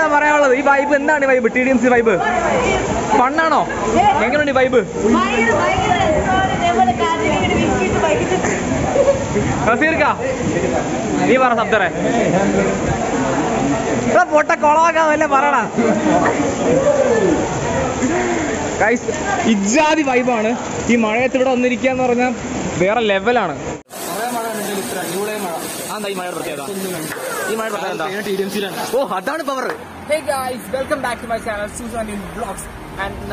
Guys, it's a vibe. Hey guys, welcome back to my channel, Su17 in Vlogs. And we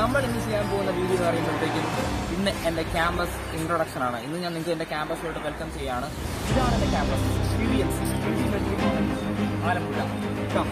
are the campus introduction. We are the campus. This is the campus. GMC. Come.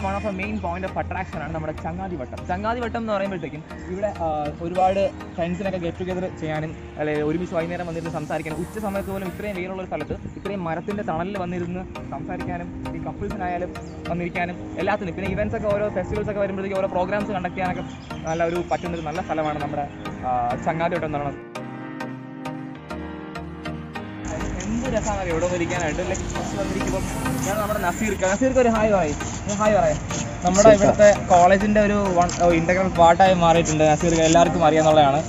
One of the main point of attraction is our Changadi Vattam. Changadi Vattam is taken. We have friends get together. We have events. Hi, our college in the one integral part I married in the Asirgalar to Mariana.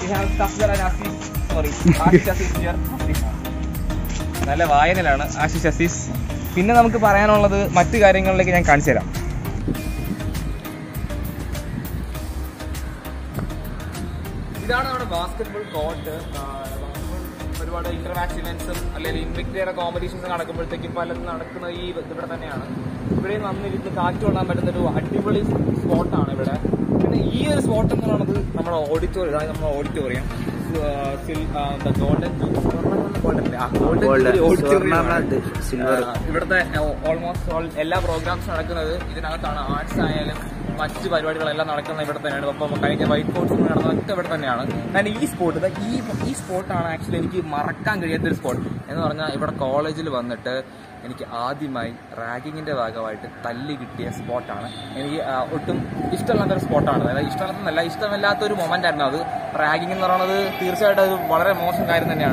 We have Tasha and Assis, sorry, Assis here. I love Iron and Assis Assis. Pinam to Paranola, the Matti Garing Lake and Kansera. We are on a basketball court. Interaction events, invicta competitions, and a couple of taking pilots and Akuna, but the Brataniana. Very mummy with the cartoon and better to do a typical spot on every day. In a year's water, number of auditorium, the golden, almost all Ella programs are arts and much to buy, but and e-sport, the e-sport is actually a marked sport. And I have a college that is ragging in the Vaga, sport. And he is still another spot on the moment that ragging in the Piercer, whatever motion guy than the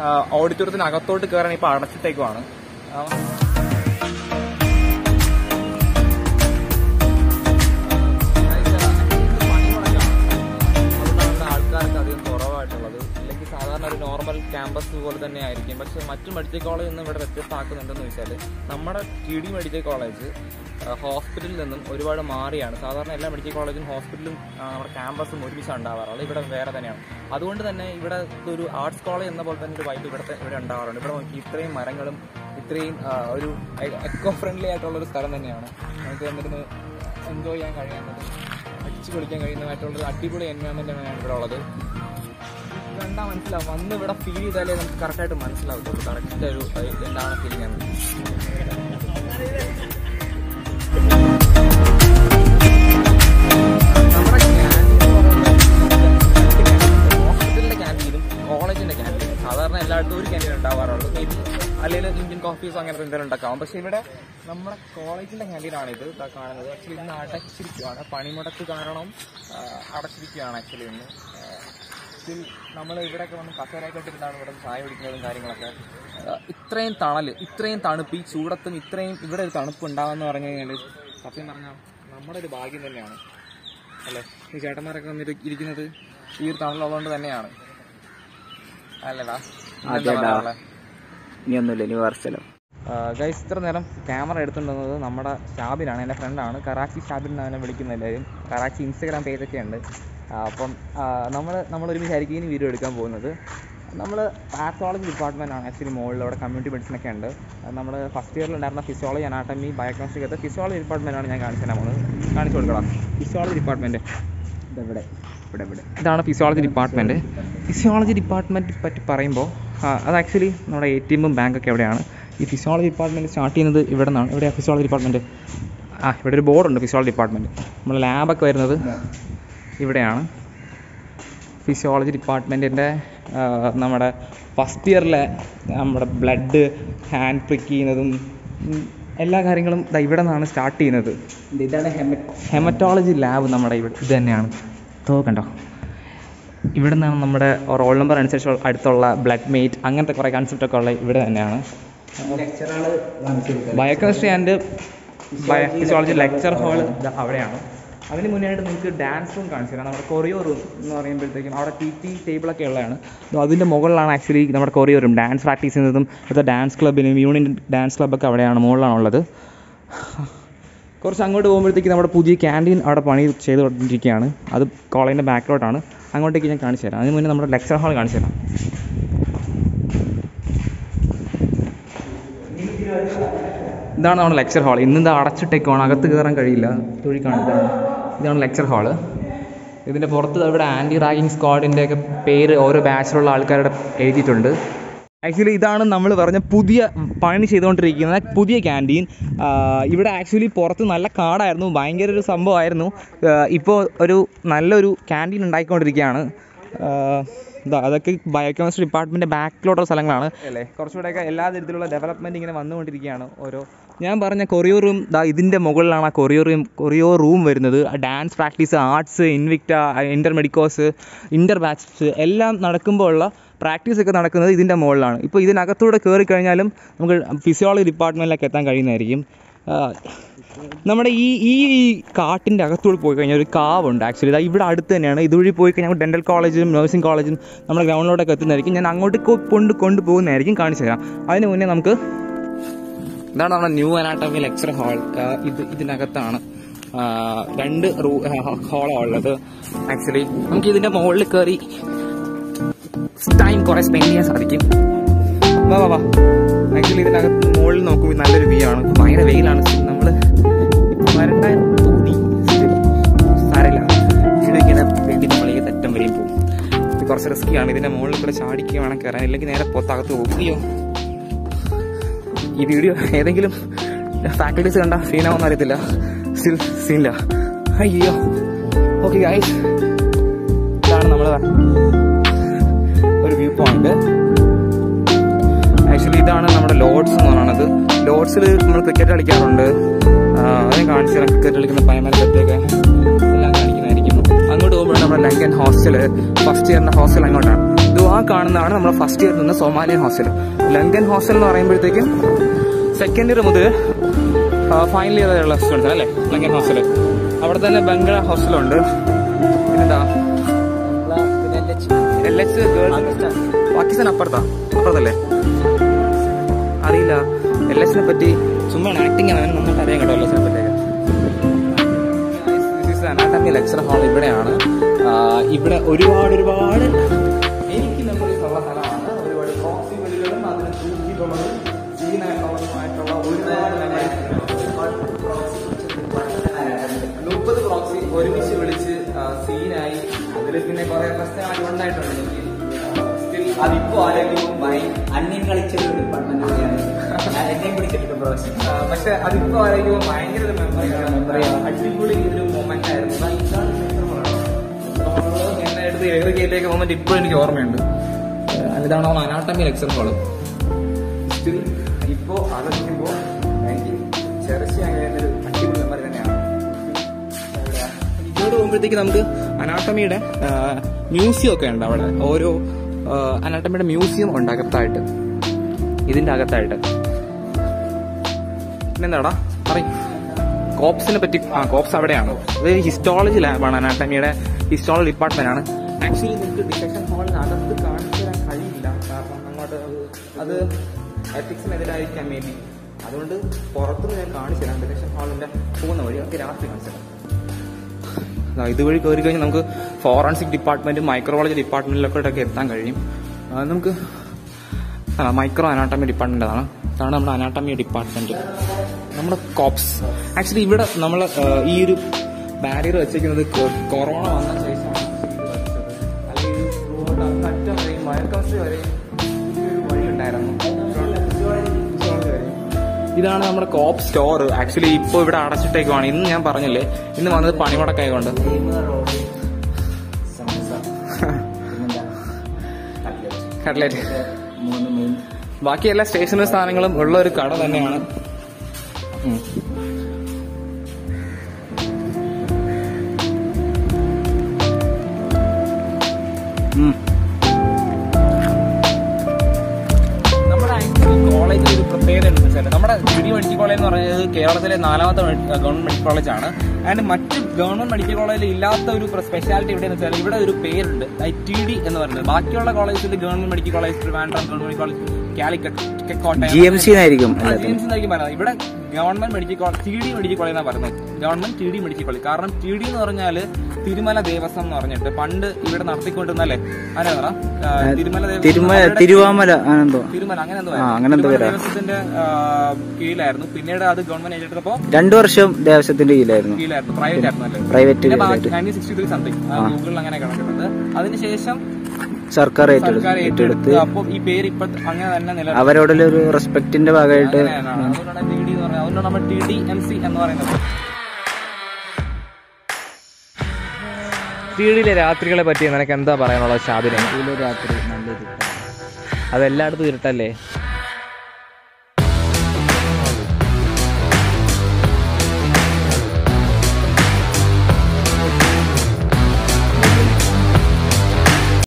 other. Auditors in Agato to current partners to take one. Normal campus over the near game, but so much medical college in the Veterans Park and the Nusale. Namada TD Medical College, hospital and Uriba Marian, Southern Ella Medical College and Hospital campus and Murphy Sandava, a little bit of where than you. Other one than you would do arts college and the Bolton to buy to Vedanta, and you don't keep train Marangalam, train eco friendly at all the Saranayana. Enjoy young Ariana. I told her at people environment and all other. One bit of feeling that is correct to man's love. College in the canteen, other than a two canteen tower, maybe a little Indian coffee song and render and account. But she would have number college in the canteen on it. The car actually not a Panimota to Karanum, out of Srikian actually. Still, we have to go to the cafe. We have to go to the cafe. We have to go to the Instagram page. We have to go to the video. നമ്മൾ pathology ഡിപ്പാർട്ട്മെൻറ്റാണ് actually മുകളിൽ അവിടെ community മെഡിസിനൊക്കെ ഉണ്ട്. നമ്മൾ first ഇയറിൽ ഉണ്ടായിരുന്ന physiology, anatomy, ബയോകെമിസ്ട്രിക്കത്തെ ഫിസിയോളജി ഡിപ്പാർട്ട്മെൻറ്റാണ് ഞാൻ കാണിച്ചത്. നമ്മൾ കാണിച്ചു കൊടുക്കണം ഫിസിയോളജി ഡിപ്പാർട്ട്മെൻറ്റ്. ഇവിടെ ഇതാണ് ഫിസിയോളജി ഡിപ്പാർട്ട്മെൻറ്റ്. ഫിസിയോളജി ഡിപ്പാർട്ട്മെൻറ്റിനെ പറ്റി പറയുമ്പോൾ അത് ആക്ച്വലി നമ്മുടെ ATMഉം ബാങ്കൊക്കെ എവിടെയാണ്. ഈ ഫിസിയോളജി ഡിപ്പാർട്ട്മെൻറ്റ് സ്റ്റാർട്ട് ചെയ്യുന്നത് ഇവിടെ നിന്നാണ്. എവിടെയാണ് ഫിസിയോളജി ഡിപ്പാർട്ട്മെൻറ്റ്? ഇവിടെ ഒരു ബോർഡുണ്ട് ഫിസിയോളജി ഡിപ്പാർട്ട്മെൻറ്റ്. നമ്മുടെ ലാബൊക്കെ വരുന്നത് ഇവിടെയാണ്. ഫിസിയോളജി ഡിപ്പാർട്ട്മെൻറ്റിൻ്റെ നമ്മുടെ ഫസ്റ്റ് ഇയറിലെ നമ്മുടെ ബ്ലഡ് ഹാൻഡ് പ്രിക്ക് ചെയ്യുന്നതും എല്ലാ കാര്യങ്ങളും ഇവിടെ നിന്നാണ് സ്റ്റാർട്ട് ചെയ്യുന്നത്. ഇതാണ് ഹെമറ്റോളജി ലാബ്. നമ്മുടെ ഇവിടെ ഇത് തന്നെയാണ്. തോക്കണ്ടോ, ഇവിടെ നിന്നാണ് നമ്മുടെ റോൾ നമ്പർ അനുസരിച്ച് അടുത്തുള്ള ബ്ലഡ് മേറ്റ് അങ്ങനത്തെ കുറേ കൺസെപ്റ്റൊക്കെ ഉള്ള ഇവിടെ തന്നെയാണ്. Biochemistry and physiology lecture hall അവിടെയാണ്. അതിന് മുന്നേയായിട്ട് നിങ്ങൾക്ക് ഡാൻസ് റൂം കാണിച്ചു തരാം. നമ്മുടെ കൊറിയോ റൂം എന്ന് പറയുമ്പോഴത്തേക്കും അവിടെ PT ടേബിളൊക്കെ ഉള്ളതാണ്. അതിൻ്റെ മുകളിലാണ് ആക്ച്വലി നമ്മുടെ കൊറിയോ റൂം. ഡാൻസ് പ്രാക്ടീസ് ചെയ്യുന്നതും അടുത്ത ഡാൻസ് ക്ലബ്ബിനും യൂണിയൻ ഡാൻസ് ക്ലബ്ബൊക്കെ അവിടെയാണ്, മുകളിലാണുള്ളത്. കുറച്ച് അങ്ങോട്ട് പോകുമ്പോഴത്തേക്ക് നമ്മുടെ പുതിയ ക്യാൻറ്റീൻ അവിടെ പണി ചെയ്തുകൊണ്ടിരിക്കുകയാണ്. അത് കോളേജിൻ്റെ ബാക്കിലോട്ടാണ്. അങ്ങോട്ടേക്ക് ഞാൻ കാണിച്ചു തരാം. അതിന് മുന്നേ നമ്മുടെ ലെക്ചർ ഹാൾ കാണിച്ചു തരാം. ഇതാണ് നമ്മുടെ ലെക്ചർ ഹാൾ. ഇന്നിത് അടച്ചിട്ടേക്കാണ്, അകത്ത് കയറാൻ കഴിയില്ല. തൊഴി കാണിക്കാണ്. ഇതാണ് ലെക്ചർ ഹാള്. ഇതിൻ്റെ പുറത്ത് ഇവിടെ ആൻറ്റി റാഗിങ് സ്ക്വാഡിൻ്റെയൊക്കെ പേര് ഓരോ ബാച്ചിലുള്ള ആൾക്കാരുടെ എഴുതിയിട്ടുണ്ട്. ആക്ച്വലി ഇതാണ് നമ്മൾ പറഞ്ഞ പുതിയ പണി ചെയ്തുകൊണ്ടിരിക്കുന്ന പുതിയ ക്യാൻറ്റീൻ. ഇവിടെ ആക്ച്വലി പുറത്ത് നല്ല കാടായിരുന്നു, ഭയങ്കര ഒരു സംഭവമായിരുന്നു. ഇപ്പോൾ ഒരു നല്ലൊരു ക്യാൻറ്റീൻ ഉണ്ടാക്കിക്കൊണ്ടിരിക്കുകയാണ്. അതൊക്കെ ബയോകെമിസ്ട്രി ഡിപ്പാർട്ട്മെൻറ്റ് ബാക്കിലോട്ടുള്ള സ്ഥലങ്ങളാണ് അല്ലേ. കുറച്ചുകൂടെയൊക്കെ എല്ലാ തരത്തിലുള്ള ഡെവലപ്മെൻറ്റ് ഇങ്ങനെ വന്നുകൊണ്ടിരിക്കുകയാണ്. ഓരോ ഞാൻ പറഞ്ഞ കൊറിയോ റൂം ഇതിൻ്റെ മുകളിലാണ് ആ കൊറിയോ റൂം വരുന്നത്. Dance practice, arts, Invicta, ഇൻ്റർമെഡിക്കോസ്, inter batch എല്ലാം നടക്കുമ്പോൾ ഉള്ള പ്രാക്ടീസൊക്കെ നടക്കുന്നത് ഇതിൻ്റെ മുകളിലാണ്. ഇപ്പോൾ ഇതിനകത്തൂടെ കയറി കഴിഞ്ഞാലും നമുക്ക് ഫിസിയോളജി ഡിപ്പാർട്ട്മെൻറ്റിലൊക്കെ എത്താൻ കഴിയുന്നതായിരിക്കും. നമ്മുടെ ഈ കാട്ടിൻ്റെ അകത്തൂടെ പോയി കഴിഞ്ഞാൽ ഒരു കാവുണ്ട്. ആക്ച്വലി ഇതാ ഇവിടെ അടുത്ത് തന്നെയാണ്. ഇതുവഴി പോയി കഴിഞ്ഞാൽ ഡെൻ്റൽ കോളേജും നഴ്സിംഗ് കോളേജും നമ്മുടെ ഗ്രൗണ്ടിലോട്ടൊക്കെ എത്തുന്നതായിരിക്കും. ഞാൻ അങ്ങോട്ട് കൊണ്ടുപോകുന്നതായിരിക്കും. കാണിച്ചു തരാം. അതിന് മുന്നേ നമുക്ക് ഇതാണ് നമ്മുടെ ന്യൂ അനാട്ടമി ലെക്ചർ ഹാൾ. ഇതിനകത്താണ് 2 ഹാളാണ് ഉള്ളത്. ആക്ച്വലി നമുക്ക് ഇതിൻ്റെ മുകളിൽ കയറി ടൈം കുറേ സ്പെൻഡ് ചെയ്യാൻ സാധിക്കും. ആക്ച്വലി ഇതിനകത്ത് മുകളിൽ നോക്കുമ്പോൾ നല്ലൊരു വ്യൂ ആണ്. ഭയങ്കര വെയിലാണ്. നമ്മൾ വരണ്ട തോന്നി സാരമില്ല. ഇങ്ങനെ വേണ്ടി നമ്മൾ ഈ തെറ്റം വരെയും പോകും. ഇത് കുറച്ച് റിസ്ക്കിയാണ്. ഇതിൻ്റെ മുകളിൽ കൂടെ ചാടിക്കുക വേണം കയറാൻ, ഇല്ലെങ്കിൽ നേരെ പുറത്തകത്ത് പോകുകയോ. ഈ വീഡിയോ ഏതെങ്കിലും ഫാക്കൽറ്റീസ് കണ്ട സീനാവെന്ന് അറിയത്തില്ല. സ്റ്റിൽ സീനില്ല. അയ്യോ. ഓക്കെ ഗൈസ്, ഇതാണ് നമ്മൾ ഒരു വ്യൂ പോയിന്റ്. ആക്ച്വലി ഇതാണ് നമ്മുടെ ലോഡ്സ് എന്ന് പറയുന്നത്. ലോഡ്സിൽ നമ്മൾ ക്രിക്കറ്റ് കളിക്കാറുണ്ട്. അതിനെ കാണിച്ചു തരാം. ക്രിക്കറ്റ് കളിക്കുന്ന പൈമരത്തൊക്കെ എല്ലാം കാണിക്കുന്നതായിരിക്കും. അങ്ങോട്ട് പോകുമ്പോൾ നമ്മുടെ ലങ്കൻ ഹോസ്റ്റല്, ഫസ്റ്റ് ഇയറിൻ്റെ ഹോസ്റ്റൽ അങ്ങോട്ടാണ്. ഇത് ആ കാണുന്നതാണ് നമ്മുടെ ഫസ്റ്റ് ഇയറിൽ നിന്ന് സോമാലിയൻ ഹോസ്റ്റൽ. ലങ്കൻ ഹോസ്റ്റൽ എന്ന് പറയുമ്പോഴത്തേക്കും സെക്കൻഡ് ഇയർ മുതൽ ഫൈനൽ ഇയർ വരെയുള്ള സ്റ്റുഡൻസ് അല്ലേ ലങ്കൻ ഹോസ്റ്റൽ. അവിടെ തന്നെ ബംഗ്ല ഹോസ്റ്റലുണ്ട്. പിന്നെന്താ പാകിസ്ഥാൻ അപ്പുറത്തല്ലേ അറിയില്ല. LHനെ പറ്റി ചുമ്മാ ആക്ടിങ് ആണ്. നമുക്ക് അറിയാൻ കേട്ടോ LHനെ പറ്റിയൊക്കെ. അനാട്ടമി ലെക്ചർ ഹാൾ ഇവിടെയാണ്. ഇവിടെ ഒരുപാട് എനിക്ക് മെമ്മറീസുള്ള സ്ഥലമാണ്. ഒരുപാട് പ്രോക്സിമിറ്റികളും അതിന് സൂചിപ്പിച്ചുള്ളത് സീനായിട്ടുള്ളതുമായിട്ടുള്ള ഒരുപാട് മെമ്മറീസ്. 30 പ്രോക്സി ഒരുമിച്ച് വിളിച്ച് സീനായി. അതിൽ പിന്നെ കുറേ പ്രശ്നങ്ങൾ ഉണ്ടായിട്ടുണ്ട് എനിക്ക്. അതിപ്പോൾ ആരെങ്കിലും അന്യം കളിച്ചൊരു ഡിപ്പാർട്ട്മെന്റ് കൂടിയാണ്. എന്നെയും പിടിച്ചിട്ടുണ്ട് പ്രൊഫഷൻ. പക്ഷെ അതിപ്പോൾ ആരെങ്കിലും ഭയങ്കര ഒരു മെമ്മറിയാണ്. അടിപൊളി ഒരു മൊമെന്റ് ആയിരുന്നു. ഞാൻ എടുത്ത് ഏകദേശം മൊമെന്റ് ഇപ്പോഴും എനിക്ക് ഓർമ്മയുണ്ട്. ഇതാണ് അനാട്ടമി ലെക്ചർ ഹോൾ. സ്റ്റിൽ ഇപ്പോൾ ആലോചിക്കുമ്പോൾ എനിക്ക് ചെറിച്ച് അങ്ങനെ ഒരു അടിപൊളി മെമ്മറി തന്നെയാണ്. ഇങ്ങോട്ട് പോകുമ്പോഴത്തേക്ക് നമുക്ക് അനാട്ടമിയുടെ മ്യൂസിയം ഒക്കെ ഉണ്ട്. അവിടെ ഓരോ അനാട്ടമിയുടെ മ്യൂസിയം ഉണ്ട് അകത്തായിട്ട്, ഇതിൻ്റെ അകത്തായിട്ട്. പിന്നെന്താടാ പറയും കോപ്സിനെ പറ്റി. കോപ്സ് അവിടെയാണ്. അത് ഹിസ്റ്റോളജി ലാബാണ്. അനാട്ടമിയുടെ ഹിസ്റ്റോളജി ഡിപ്പാർട്ട്മെന്റ് ആണ്. ആക്ച്വലി നിങ്ങൾക്ക് ഡിസക്ഷൻ ഹോളിന് അകത്ത് കാണിച്ചു തരാൻ കഴിയില്ല. കാരണം അങ്ങോട്ട് അത് എത്തിക്സിനെതിരായിരിക്കാം മേ ബി. അതുകൊണ്ട് പുറത്തുനിന്ന് ഞാൻ കാണിച്ചു തരാം. ഡിസക്ഷൻ ഹാളിൻ്റെ പോകുന്ന വഴി നമുക്ക് രാത്രി കാണിച്ചു തരാം. ഇതുവഴി കയറി കഴിഞ്ഞാൽ നമുക്ക് ഫോറൻസിക് ഡിപ്പാർട്ട്മെൻറ്റും മൈക്രോളജി ഡിപ്പാർട്ട്മെൻറ്റിലൊക്കെ എത്താൻ കഴിയും. നമുക്ക് മൈക്രോ അനാട്ടമി ഡിപ്പാർട്ട്മെന്റ് ആണ്. അതാണ് നമ്മുടെ അനാട്ടമി ഡിപ്പാർട്ട്മെന്റ്, നമ്മുടെ കോപ്സ്. ആക്ച്വലി ഇവിടെ നമ്മൾ ഈ ഒരു ബാരിയർ വെച്ചിരിക്കുന്നത് കൊറോണ വന്ന ശേഷമാണ് അല്ലെങ്കിൽ അറ്റം വയർക്കാസ്റ്റ് വരെ വഴി ഉണ്ടായിരുന്നു. ഇതാണ് നമ്മുടെ കോപ്പ് സ്റ്റോർ. ആക്ച്വലി ഇപ്പോൾ ഇവിടെ അടച്ചിട്ടേക്കുവാണ്. ഇന്ന് ഞാൻ പറഞ്ഞില്ലേ, ഇന്ന് വന്നത് പണിമുടക്കായതുകൊണ്ട്. കട്ട്ലേറ്റ്, ബാക്കി എല്ലാ സ്റ്റേഷനറി സാധനങ്ങളും ഉള്ള ഒരു കട തന്നെയാണ്. നമ്മുടെ കോളേജിൽ ഒരു പ്രത്യേകത ഉണ്ടെന്ന് വെച്ചാൽ, നമ്മുടെ ഗിരി മെഡിക്കൽ കോളേജ് എന്ന് പറയുന്നത് കേരളത്തിലെ 4ാമത്തെ ഗവൺമെന്റ് മെഡിക്കൽ കോളേജാണ്. അതിന് മറ്റ് ഗവൺമെന്റ് മെഡിക്കൽ കോളേജിൽ ഇല്ലാത്ത ഒരു സ്പെഷ്യാലിറ്റി എവിടെയെന്ന് വെച്ചാൽ, ഇവിടെ ഒരു പേരുണ്ട്, ടി ഡി എന്ന് പറയുന്നത്. ബാക്കിയുള്ള കോളേജിൽ government medical college, Trivandrum government medical college, Calicut, Kottayam, GMC ആയിരിക്കും പറയുന്നത്. ഇവിടെ government medical college T D medical college എന്നാണ് പറയുന്നത്. Government T D medical college. കാരണം ടി ഡി എന്ന് പറഞ്ഞാൽ തിരുമല ദേവസ്വം എന്ന് പറഞ്ഞിട്ട് പണ്ട് ഇവിടെ നടത്തിക്കൊണ്ടിരുന്നല്ലേ, തിരുമല അങ്ങനെ ദേവസ്വത്തിന്റെ കീഴിലായിരുന്നു. പിന്നീട് അത് ഗവൺമെന്റ് ഏറ്റെടുത്തപ്പോ 2 വർഷം ദേവസ്വത്തിന്റെ കീഴിലായിരുന്നു, പ്രൈവറ്റ് ആയിരുന്നു, പ്രൈവറ്റ് 1963 സംതിങ് ഗൂഗിളിൽ അങ്ങനെ കണക്കിട്ടത്. അതിനുശേഷം സർക്കാർ ഏറ്റെടുത്ത് അപ്പം ഈ പേര് ഇപ്പൊ അങ്ങനെ തന്നെ അവരോടുള്ള ഒരു റെസ്പെക്ടിന്റെ ഭാഗമായിട്ട് നമ്മൾ TDMC എന്ന് പറയുന്നത്. ടിഡിയിലെ രാത്രികളെ പറ്റി നിനക്ക് എന്താ പറയാനുള്ളത് ഷാബിനെ? രാത്രി നല്ലൊരു, അതെല്ലായിടത്തും ഇരുട്ടല്ലേ.